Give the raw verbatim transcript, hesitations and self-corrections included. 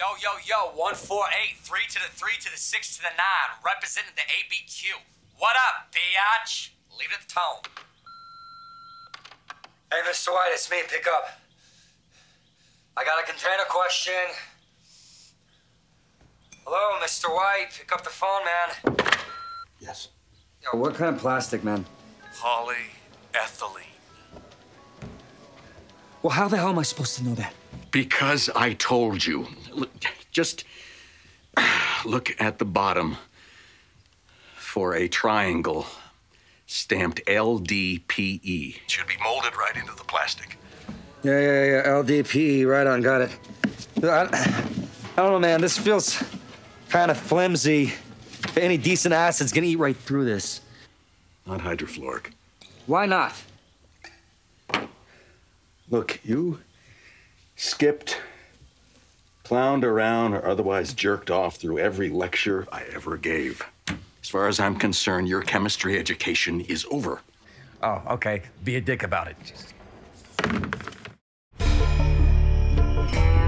Yo, yo, yo, one four eight, three to the three to the six to the nine, representing the A B Q. What up, biatch? Leave it at the tone. Hey, Mister White, it's me, pick up. I got a container question. Hello, Mister White, pick up the phone, man. Yes. Yo, what kind of plastic, man? Polyethylene. Well, how the hell am I supposed to know that? Because I told you. Look, just look at the bottom for a triangle stamped L D P E. It should be molded right into the plastic. Yeah, yeah, yeah, L D P E, right on, got it. I, I don't know, man, this feels kind of flimsy. If any decent acid's gonna eat right through this. Not hydrofluoric. Why not? Look, you skipped, clowned around, or otherwise jerked off through every lecture I ever gave. As far as I'm concerned, your chemistry education is over. Oh, okay. Be a dick about it.